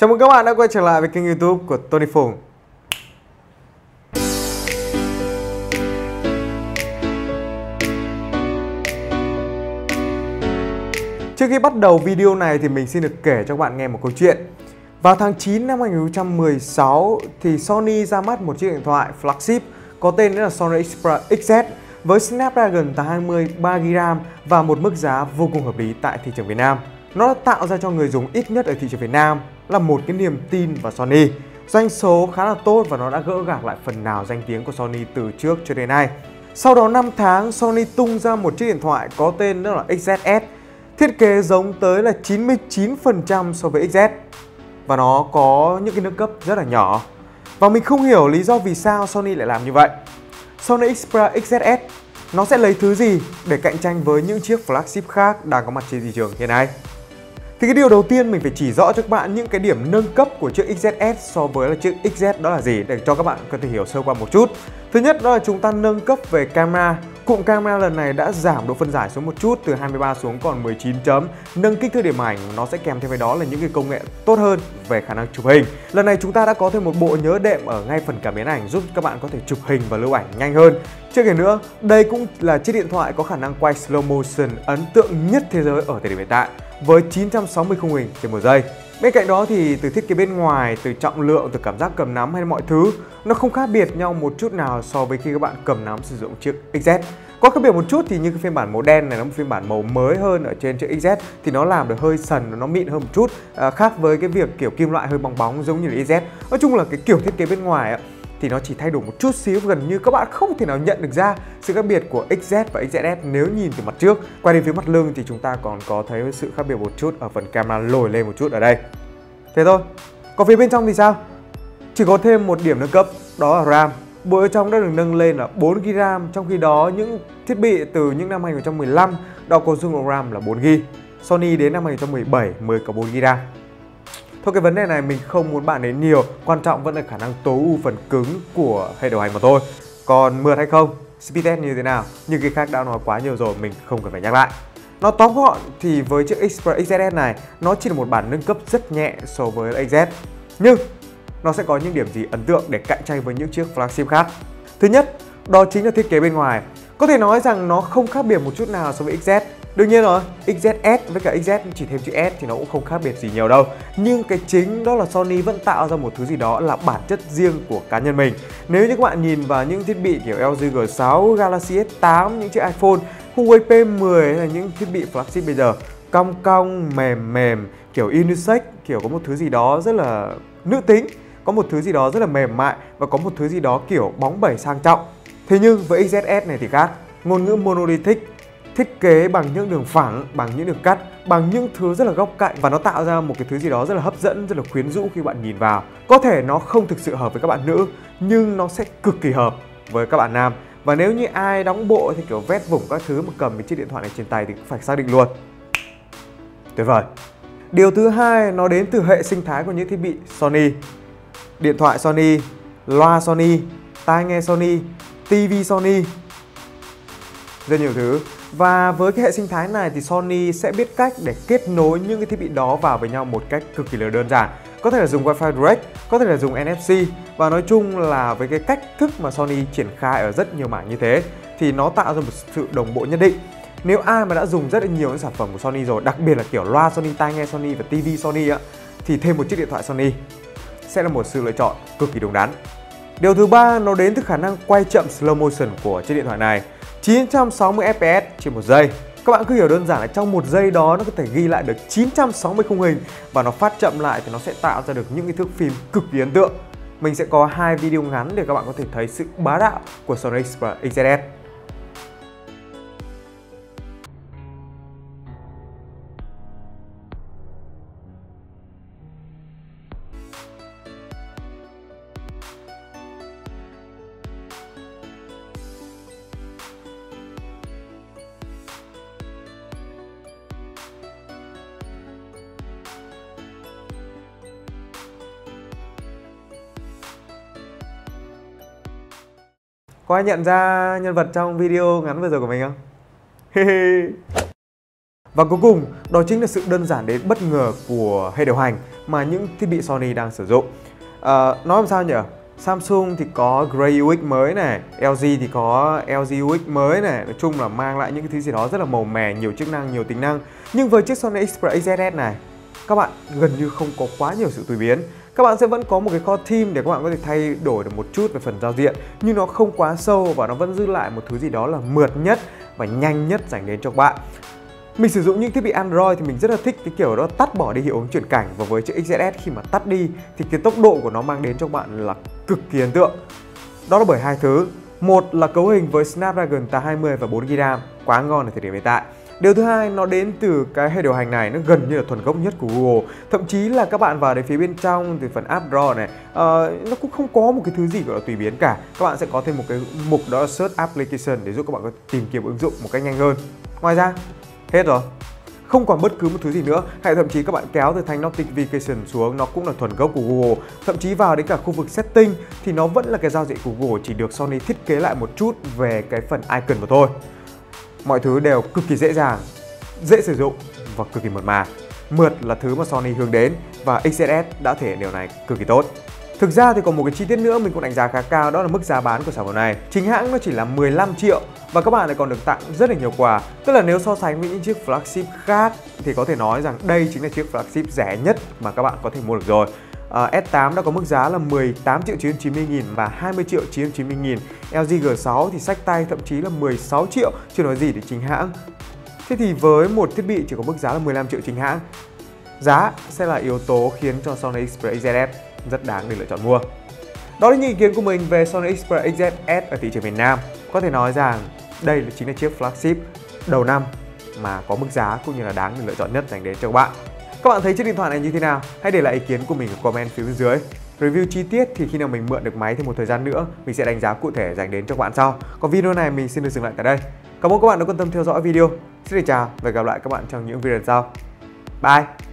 Chào mừng các bạn đã quay trở lại với kênh YouTube của Tony Phùng. Trước khi bắt đầu video này thì mình xin được kể cho các bạn nghe một câu chuyện. Vào tháng 9 năm 2016 thì Sony ra mắt một chiếc điện thoại flagship có tên là Sony Xperia XZ với Snapdragon 820 3GB và một mức giá vô cùng hợp lý tại thị trường Việt Nam. Nó đã tạo ra cho người dùng ít nhất ở thị trường Việt Nam là một cái niềm tin vào Sony. Doanh số khá là tốt và nó đã gỡ gạc lại phần nào danh tiếng của Sony từ trước cho đến nay. Sau đó 5 tháng, Sony tung ra một chiếc điện thoại có tên đó là XZS, thiết kế giống tới là 99% so với XZ và nó có những cái nâng cấp rất là nhỏ. Và mình không hiểu lý do vì sao Sony lại làm như vậy. Sony Xperia XZS nó sẽ lấy thứ gì để cạnh tranh với những chiếc flagship khác đang có mặt trên thị trường hiện nay? Thì cái điều đầu tiên mình phải chỉ rõ cho các bạn những cái điểm nâng cấp của chiếc XZS so với là chiếc XZ đó là gì để cho các bạn có thể hiểu sơ qua một chút. Thứ nhất đó là chúng ta nâng cấp về camera. Cụm camera lần này đã giảm độ phân giải xuống một chút, từ 23 xuống còn 19 chấm, nâng kích thước điểm ảnh. Nó sẽ kèm thêm với đó là những cái công nghệ tốt hơn về khả năng chụp hình. Lần này chúng ta đã có thêm một bộ nhớ đệm ở ngay phần cảm biến ảnh giúp các bạn có thể chụp hình và lưu ảnh nhanh hơn. Chưa kể nữa, đây cũng là chiếc điện thoại có khả năng quay slow motion ấn tượng nhất thế giới ở thời điểm hiện tại với 960 khung hình trên 1 giây. Bên cạnh đó thì từ thiết kế bên ngoài, từ trọng lượng, từ cảm giác cầm nắm hay mọi thứ, nó không khác biệt nhau một chút nào so với khi các bạn cầm nắm sử dụng chiếc XZ. Có khác biệt một chút thì như cái phiên bản màu đen này nó một phiên bản màu mới hơn ở trên chiếc XZ thì nó làm được hơi sần, nó mịn hơn một chút, khác với cái việc kiểu kim loại hơi bóng bóng giống như là XZ. Nói chung là cái kiểu thiết kế bên ngoài thì nó chỉ thay đổi một chút xíu, gần như các bạn không thể nào nhận được ra sự khác biệt của XZ và XZS nếu nhìn từ mặt trước. Quay đến phía mặt lưng thì chúng ta còn có thấy sự khác biệt một chút ở phần camera lồi lên một chút ở đây. Thế thôi. Còn phía bên trong thì sao? Chỉ có thêm một điểm nâng cấp, đó là RAM. Bộ nhớ trong đã được nâng lên là 4GB RAM, trong khi đó những thiết bị từ những năm 2015 đã có dung lượng RAM là 4GB. Sony đến năm 2017 mới có 4GB RAM. Thôi cái vấn đề này mình không muốn bạn đến nhiều, quan trọng vẫn là khả năng tối ưu phần cứng của hệ điều hành mà thôi. Còn mượt hay không, speed test như thế nào, những cái khác đã nói quá nhiều rồi, mình không cần phải nhắc lại. Nó tóm gọn thì với chiếc Xperia XZS này, nó chỉ là một bản nâng cấp rất nhẹ so với XZ. Nhưng nó sẽ có những điểm gì ấn tượng để cạnh tranh với những chiếc flagship khác. Thứ nhất, đó chính là thiết kế bên ngoài. Có thể nói rằng nó không khác biệt một chút nào so với XZ. Đương nhiên rồi, XZS với cả XZ chỉ thêm chữ S thì nó cũng không khác biệt gì nhiều đâu. Nhưng cái chính đó là Sony vẫn tạo ra một thứ gì đó là bản chất riêng của cá nhân mình. Nếu như các bạn nhìn vào những thiết bị kiểu LG G6, Galaxy S8, những chiếc iPhone, Huawei P10 hay là những thiết bị flagship bây giờ, cong cong, mềm mềm, kiểu unisex, kiểu có một thứ gì đó rất là nữ tính, có một thứ gì đó rất là mềm mại và có một thứ gì đó kiểu bóng bẩy sang trọng. Thế nhưng với XZS này thì khác, ngôn ngữ monolithic, thiết kế bằng những đường phẳng, bằng những đường cắt, bằng những thứ rất là góc cạnh và nó tạo ra một cái thứ gì đó rất là hấp dẫn, rất là quyến rũ khi bạn nhìn vào. Có thể nó không thực sự hợp với các bạn nữ nhưng nó sẽ cực kỳ hợp với các bạn nam. Và nếu như ai đóng bộ thì kiểu vét vùng các thứ mà cầm cái chiếc điện thoại này trên tay thì cũng phải xác định luôn. Tuyệt vời. Điều thứ hai, nó đến từ hệ sinh thái của những thiết bị Sony. Điện thoại Sony, loa Sony, tai nghe Sony, TV Sony, rất nhiều thứ. Và với cái hệ sinh thái này thì Sony sẽ biết cách để kết nối những cái thiết bị đó vào với nhau một cách cực kỳ là đơn giản. Có thể là dùng Wi-Fi Direct, có thể là dùng NFC. Và nói chung là với cái cách thức mà Sony triển khai ở rất nhiều mảng như thế thì nó tạo ra một sự đồng bộ nhất định. Nếu ai mà đã dùng rất là nhiều những sản phẩm của Sony rồi, đặc biệt là kiểu loa Sony, tai nghe Sony và TV Sony thì thêm một chiếc điện thoại Sony sẽ là một sự lựa chọn cực kỳ đúng đắn. Điều thứ ba, nó đến từ khả năng quay chậm slow motion của chiếc điện thoại này, 960 fps trên 1 giây. Các bạn cứ hiểu đơn giản là trong 1 giây đó nó có thể ghi lại được 960 khung hình và nó phát chậm lại thì nó sẽ tạo ra được những cái thước phim cực kỳ ấn tượng. Mình sẽ có 2 video ngắn để các bạn có thể thấy sự bá đạo của Sony Xperia XZS. Có ai nhận ra nhân vật trong video ngắn vừa rồi của mình không? Và cuối cùng, đó chính là sự đơn giản đến bất ngờ của hệ điều hành mà những thiết bị Sony đang sử dụng. Nói làm sao nhỉ? Samsung thì có Grey UX mới này, LG thì có LG UX mới này. Nói chung là mang lại những cái thứ gì đó rất là màu mè, nhiều chức năng, nhiều tính năng. Nhưng với chiếc Sony Xperia XZS này, các bạn gần như không có quá nhiều sự tùy biến. Các bạn sẽ vẫn có một cái core theme để các bạn có thể thay đổi được một chút về phần giao diện, nhưng nó không quá sâu và nó vẫn giữ lại một thứ gì đó là mượt nhất và nhanh nhất dành đến cho các bạn. Mình sử dụng những thiết bị Android thì mình rất là thích cái kiểu đó tắt bỏ đi hiệu ứng chuyển cảnh, và với chiếc XZS khi mà tắt đi thì cái tốc độ của nó mang đến cho bạn là cực kỳ ấn tượng. Đó là bởi hai thứ. Một là cấu hình với Snapdragon 820 và 4GB RAM, quá ngon ở thời điểm hiện tại. Điều thứ hai, nó đến từ cái hệ điều hành này, nó gần như là thuần gốc nhất của Google. Thậm chí là các bạn vào đến phía bên trong thì phần App Drawer này, nó cũng không có một cái thứ gì gọi là tùy biến cả. Các bạn sẽ có thêm một cái mục đó là Search Application để giúp các bạn có tìm kiếm ứng dụng một cách nhanh hơn. Ngoài ra, hết rồi, không còn bất cứ một thứ gì nữa, hay thậm chí các bạn kéo từ thanh Notification xuống, nó cũng là thuần gốc của Google. Thậm chí vào đến cả khu vực Setting thì nó vẫn là cái giao diện của Google, chỉ được Sony thiết kế lại một chút về cái phần icon mà thôi. Mọi thứ đều cực kỳ dễ dàng, dễ sử dụng và cực kỳ mượt mà. Mượt là thứ mà Sony hướng đến và XZS đã thể hiện điều này cực kỳ tốt. Thực ra thì còn một cái chi tiết nữa mình cũng đánh giá khá cao, đó là mức giá bán của sản phẩm này. Chính hãng nó chỉ là 15 triệu và các bạn lại còn được tặng rất là nhiều quà. Tức là nếu so sánh với những chiếc flagship khác thì có thể nói rằng đây chính là chiếc flagship rẻ nhất mà các bạn có thể mua được rồi. S8 đã có mức giá là 18.990.000 và 20.990.000. LG G6 thì xách tay thậm chí là 16 triệu, chưa nói gì đến chính hãng. Thế thì với một thiết bị chỉ có mức giá là 15 triệu chính hãng, giá sẽ là yếu tố khiến cho Sony Xperia XZS rất đáng để lựa chọn mua. Đó là những ý kiến của mình về Sony Xperia XZS ở thị trường Việt Nam. Có thể nói rằng đây chính là chiếc flagship đầu năm mà có mức giá cũng như là đáng để lựa chọn nhất dành đến cho các bạn. Các bạn thấy chiếc điện thoại này như thế nào? Hãy để lại ý kiến của mình ở comment phía bên dưới. Review chi tiết thì khi nào mình mượn được máy thêm một thời gian nữa, mình sẽ đánh giá cụ thể dành đến cho các bạn sau. Còn video này mình xin được dừng lại tại đây. Cảm ơn các bạn đã quan tâm theo dõi video. Xin chào và hẹn gặp lại các bạn trong những video sau. Bye!